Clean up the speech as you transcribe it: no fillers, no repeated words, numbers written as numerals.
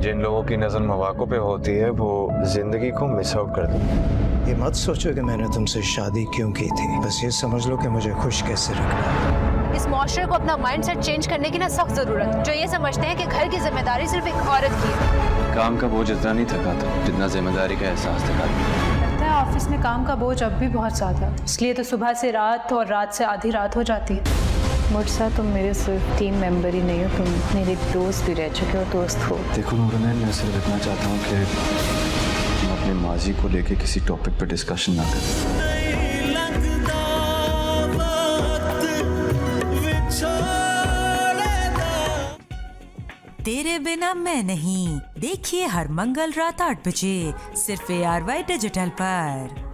जिन लोगों की नज़र मौक़ों पे होती है वो ज़िंदगी को मिस आउट कर देते। ये मत सोचो कि मैंने तुमसे शादी क्यों की थी, बस ये समझ लो कि मुझे खुश कैसे रखना है। इस माशरे को अपना माइंडसेट चेंज करने की ना सख्त ज़रूरत है, जो ये समझते हैं कि घर की जिम्मेदारी सिर्फ एक औरत की है। काम का बोझ इतना नहीं थकाता जितना जिम्मेदारी का एहसास थकाता। ऑफिस में काम का बोझ अब भी बहुत ज़्यादा है, इसलिए तो सुबह से रात और रात से आधी रात हो जाती है। मुझसा तुम मेरे सिर्फ टीम मेंबर ही नहीं हो, तुम मेरे दोस्त भी रह चुके हो, दोस्त हो। देखो नूरनैन, मैं सिर्फ इतना चाहता हूँ कि तुम अपने माजी को लेके किसी टॉपिक पे डिस्कशन ना करें। तेरे बिना मैं नहीं, देखिए हर मंगल रात 8 बजे सिर्फ ARY डिजिटल पर।